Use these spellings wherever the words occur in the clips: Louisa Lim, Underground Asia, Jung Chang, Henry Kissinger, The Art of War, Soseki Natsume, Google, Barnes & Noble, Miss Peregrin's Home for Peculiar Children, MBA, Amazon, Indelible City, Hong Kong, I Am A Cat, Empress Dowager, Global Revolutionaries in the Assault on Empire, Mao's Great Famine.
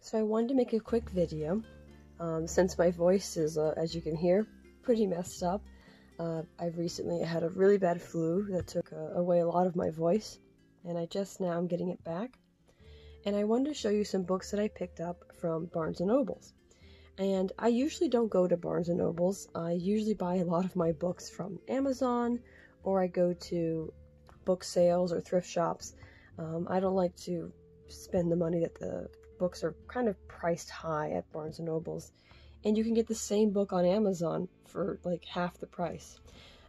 So I wanted to make a quick video, since my voice is, as you can hear, pretty messed up. I've recently had a really bad flu that took away a lot of my voice, and I'm getting it back. And I wanted to show you some books that I picked up from Barnes & Noble's. And I usually don't go to Barnes & Noble's. I usually buy a lot of my books from Amazon, or I go to book sales or thrift shops. I don't like to spend the money that the books are kind of priced high at Barnes & Noble's, and you can get the same book on Amazon for like half the price.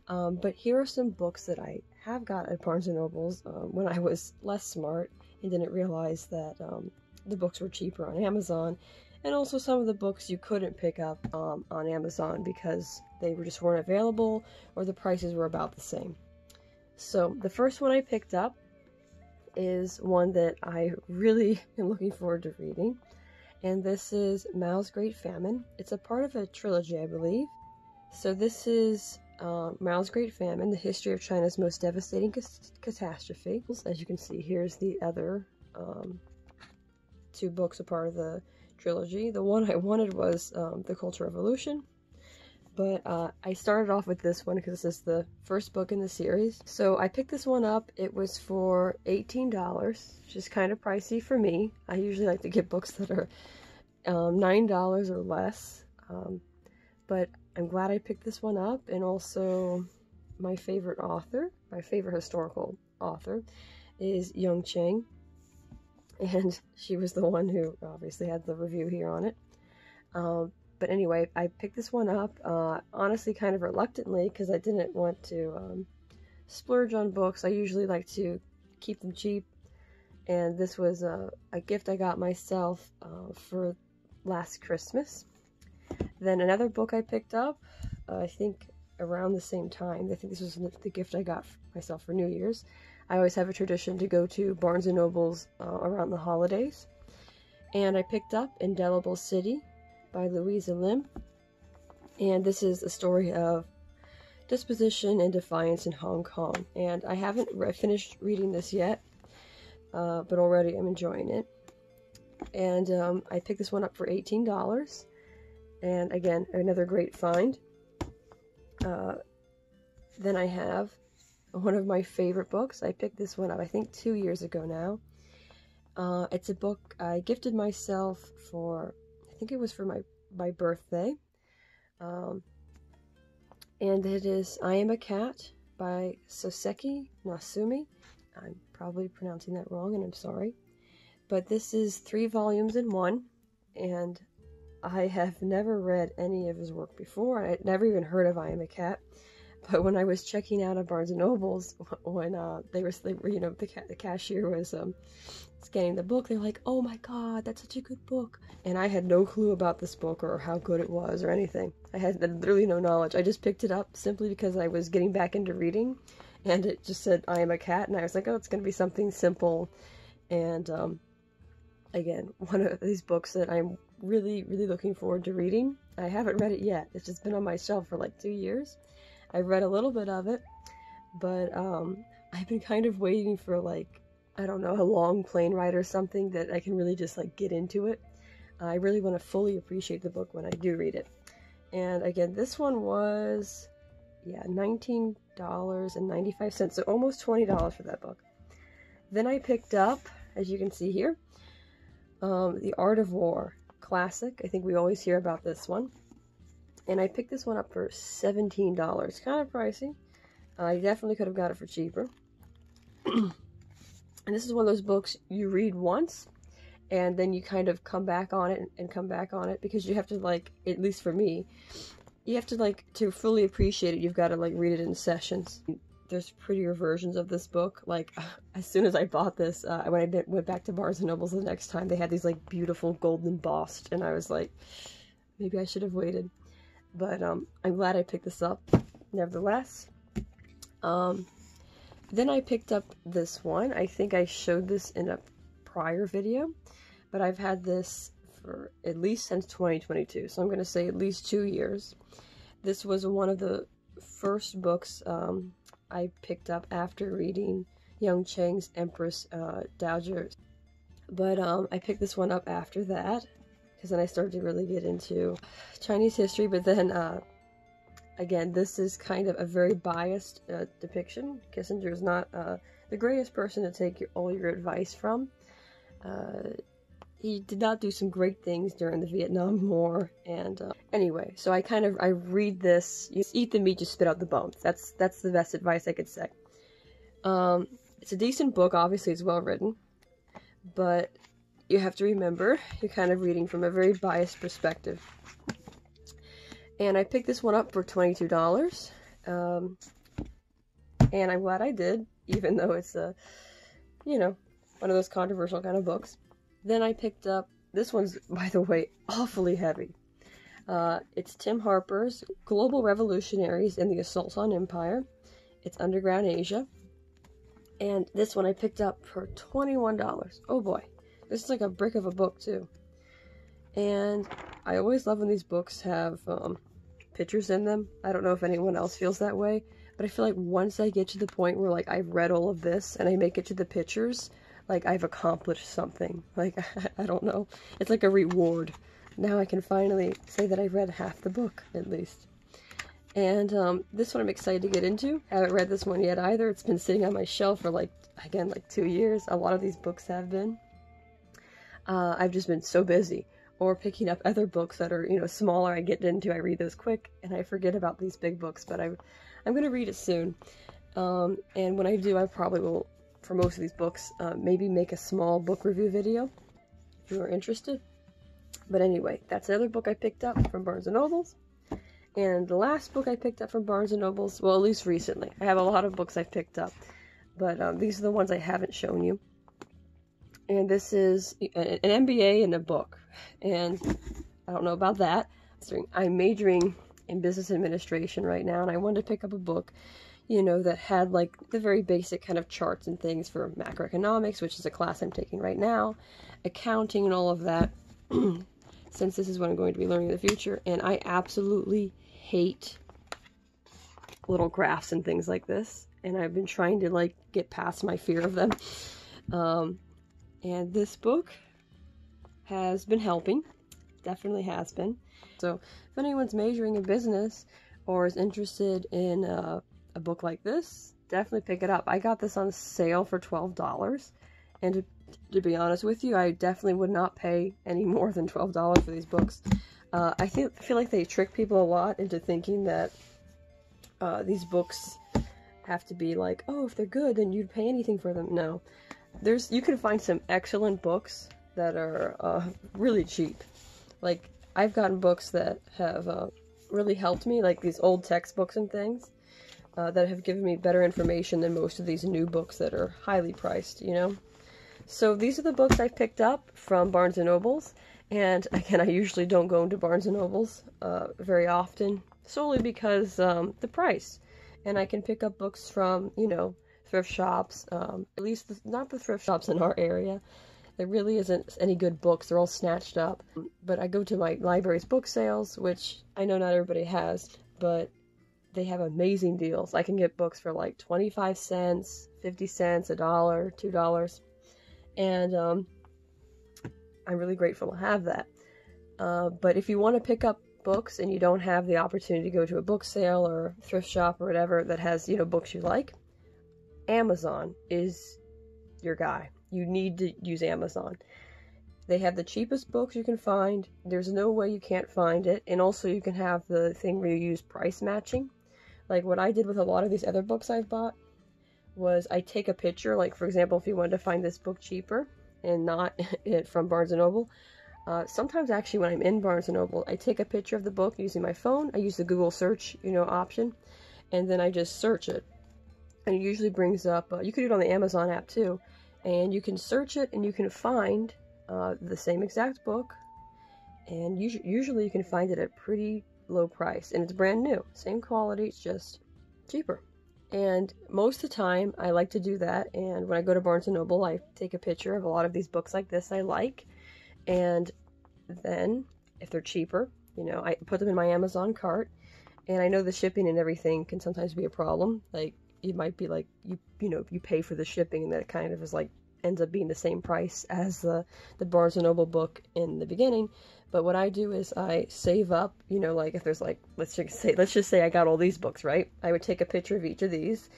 But here are some books that I have got at Barnes & Noble's when I was less smart and didn't realize that the books were cheaper on Amazon, and also some of the books you couldn't pick up on Amazon because they just weren't available or the prices were about the same. So the first one I picked up is one that I really am looking forward to reading, and this is Mao's Great Famine. It's a part of a trilogy, I believe. So this is Mao's Great Famine, the history of China's most devastating catastrophe. As you can see, here's the other two books, a part of the trilogy. The one I wanted was The Cultural Revolution, but I started off with this one because this is the first book in the series. So I picked this one up. It was for $18, which is kind of pricey for me. I usually like to get books that are $9 or less, but I'm glad I picked this one up. And also my favorite author, my favorite historical author, is Jung Chang, and she was the one who obviously had the review here on it. But anyway, I picked this one up, honestly kind of reluctantly, because I didn't want to splurge on books. I usually like to keep them cheap, and this was a gift I got myself for last Christmas. Then another book I picked up, I think around the same time. I think this was the gift I got myself for New Year's. I always have a tradition to go to Barnes & Noble's around the holidays. And I picked up Indelible City by Louisa Lim, and this is a story of disposition and defiance in Hong Kong. And I haven't finished reading this yet, but already I'm enjoying it. And I picked this one up for $18, and again, another great find. Then I have one of my favorite books. I picked this one up, I think, 2 years ago now. It's a book I gifted myself for, I think it was for my birthday, and it is I Am a Cat by Soseki Natsume. I'm probably pronouncing that wrong, and I'm sorry, but this is 3 volumes in 1, and I have never read any of his work before. I'd never even heard of I Am a Cat, but when I was checking out at Barnes and Noble's, when they were, you know, the cashier was scanning the book, they were like, "Oh my god, that's such a good book," and I had no clue about this book or how good it was or anything. I had literally no knowledge. I just picked it up simply because I was getting back into reading, and it just said I Am a Cat, and I was like, oh, it's gonna be something simple. And again, one of these books that I'm really looking forward to reading. I haven't read it yet. It's just been on my shelf for like 2 years. I read a little bit of it, but I've been kind of waiting for, like, I don't know, a long plane ride or something that I can really just like get into it. I really want to fully appreciate the book when I do read it. And again, this one was, yeah, $19.95, so almost $20 for that book. Then I picked up, as you can see here, The Art of War, classic. I think we always hear about this one. And I picked this one up for $17, kind of pricey. I definitely could have got it for cheaper. And this is one of those books you read once, and then you kind of come back on it and come back on it, because you have to, like, at least for me, you have to, like, to fully appreciate it, you've got to, like, read it in sessions. There's prettier versions of this book. Like, as soon as I bought this, when I went back to Barnes & Noble's the next time, they had these, like, beautiful gold embossed, and I was like, maybe I should have waited. But I'm glad I picked this up, nevertheless. Then I picked up this one. I think I showed this in a prior video, but I've had this for at least since 2022, so I'm going to say at least 2 years. This was one of the first books I picked up after reading Jung Chang's Empress Dowager But I picked this one up after that, because then I started to really get into Chinese history. But then, again, this is kind of a very biased depiction. Kissinger is not the greatest person to take all your advice from. He did not do some great things during the Vietnam War, and anyway, so I read this, you eat the meat, you spit out the bones. That's the best advice I could say. It's a decent book, obviously it's well written, but you have to remember, you're kind of reading from a very biased perspective. And I picked this one up for $22, and I'm glad I did, even though it's a, you know, one of those controversial kind of books. Then I picked up, this one's, by the way, awfully heavy. It's Tim Harper's Global Revolutionaries in the Assault on Empire. It's Underground Asia. And this one I picked up for $21. Oh boy. This is like a brick of a book, too. And I always love when these books have pictures in them. I don't know if anyone else feels that way, but I feel like once I get to the point where, like, I've read all of this and I make it to the pictures, like, I've accomplished something. Like, I don't know. It's like a reward. Now I can finally say that I read half the book, at least. And this one I'm excited to get into. I haven't read this one yet either. It's been sitting on my shelf for, like, again, like 2 years. A lot of these books have been. I've just been so busy. Or picking up other books that are, you know, smaller. I get into, I read those quick, and I forget about these big books. But I'm going to read it soon. And when I do, I probably will, for most of these books, maybe make a small book review video if you are interested. But anyway, that's another book I picked up from Barnes & Noble's. And the last book I picked up from Barnes & Noble's, well, at least recently. I have a lot of books I've picked up, but these are the ones I haven't shown you. And this is an MBA in a book. And I don't know about that. I'm majoring in business administration right now, and I wanted to pick up a book, you know, that had like the very basic kind of charts and things for macroeconomics, which is a class I'm taking right now, accounting and all of that, since this is what I'm going to be learning in the future. And I absolutely hate little graphs and things like this. And I've been trying to like get past my fear of them. And this book has been helping, definitely has been. So if anyone's majoring in business or is interested in, a book like this, definitely pick it up. I got this on sale for $12, and to be honest with you, I definitely would not pay any more than $12 for these books. I feel like they trick people a lot into thinking that these books have to be like, oh, if they're good, then you'd pay anything for them. No, you can find some excellent books that are really cheap. Like, I've gotten books that have really helped me, like these old textbooks and things. That have given me better information than most of these new books that are highly priced, you know? So these are the books I picked up from Barnes & Noble's, and again, I usually don't go into Barnes & Noble's very often, solely because the price. And I can pick up books from, you know, thrift shops, at least not the thrift shops in our area. There really isn't any good books, they're all snatched up. But I go to my library's book sales, which I know not everybody has, but they have amazing deals. I can get books for like 25 cents, 50 cents, $1, $2. And I'm really grateful to have that. But if you want to pick up books and you don't have the opportunity to go to a book sale or thrift shop or whatever that has, you know, books you like, Amazon is your guy. You need to use Amazon. They have the cheapest books you can find. There's no way you can't find it. And also you can have the thing where you use price matching. Like what I did with a lot of these other books I've bought was I take a picture, like for example, if you wanted to find this book cheaper and not it from Barnes & Noble, sometimes actually when I'm in Barnes & Noble, I take a picture of the book using my phone, I use the Google search, you know, option, and then I just search it. And it usually brings up, you can do it on the Amazon app too, and you can search it and you can find the same exact book, and usually you can find it at pretty low price, and it's brand new, same quality, it's just cheaper. And most of the time I like to do that, and when I go to Barnes & Noble I take a picture of a lot of these books like this I like, and then if they're cheaper, you know, I put them in my Amazon cart. And I know the shipping and everything can sometimes be a problem, like it might be like you know, you pay for the shipping and that kind of is like ends up being the same price as the Barnes & Noble book in the beginning. But what I do is I save up, you know, like if there's like, let's just say I got all these books, right? I would take a picture of each of these,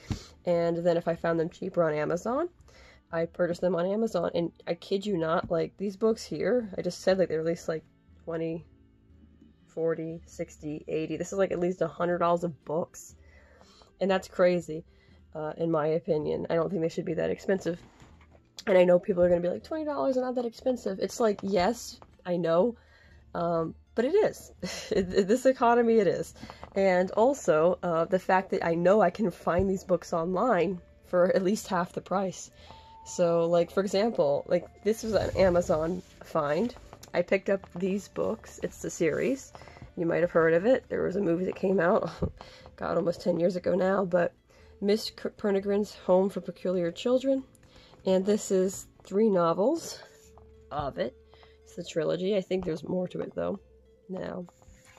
and then if I found them cheaper on Amazon, I purchased them on Amazon. And I kid you not, like these books here, I just said like they released like 20, 40, 60, 80. This is like at least $100 of books. And that's crazy, in my opinion. I don't think they should be that expensive. And I know people are going to be like, $20 is not that expensive. It's like, yes, I know. But it is. This economy, it is. And also, the fact that I know I can find these books online for at least half the price. So, like, for example, like, this was an Amazon find. I picked up these books. It's the series. You might have heard of it. There was a movie that came out, God, almost 10 years ago now, but Miss Peregrin's Home for Peculiar Children. And this is 3 novels of it. The trilogy. I think there's more to it though now,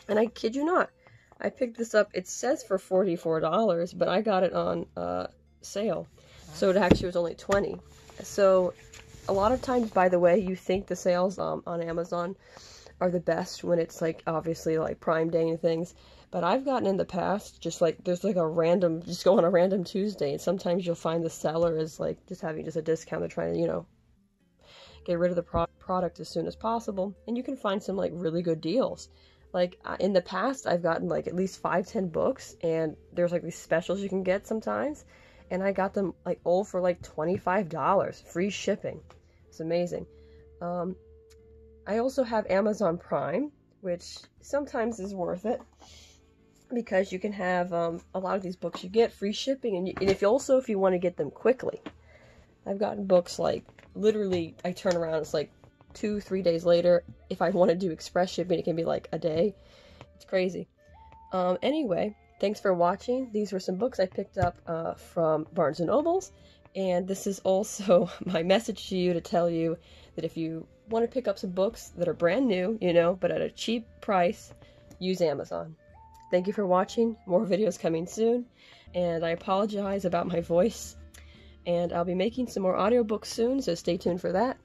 and I kid you not, I picked this up. It says for $44, but I got it on sale, so it actually was only $20. So a lot of times, by the way, you think the sales on Amazon are the best when it's like obviously like Prime Day and things, but I've gotten in the past just like there's like a random, just go on a random Tuesday, and sometimes you'll find the seller is like just having just a discount. They're trying to, you know, get rid of the product as soon as possible, and you can find some like really good deals. Like in the past, I've gotten like at least 5-10 books, and there's like these specials you can get sometimes, and I got them like all for like $25, free shipping. It's amazing. I also have Amazon Prime, which sometimes is worth it because you can have a lot of these books you get free shipping, and if you want to get them quickly. I've gotten books like literally I turn around, it's like 2-3 days later. If I want to do express shipping, it can be like a day. It's crazy. Anyway, thanks for watching. These were some books I picked up from Barnes & Nobles, and this is also my message to you to tell you that if you want to pick up some books that are brand new, you know, but at a cheap price, use Amazon. Thank you for watching. More videos coming soon, and I apologize about my voice. And I'll be making some more audiobooks soon, so stay tuned for that.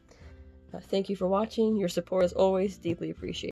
Thank you for watching. Your support is always deeply appreciated.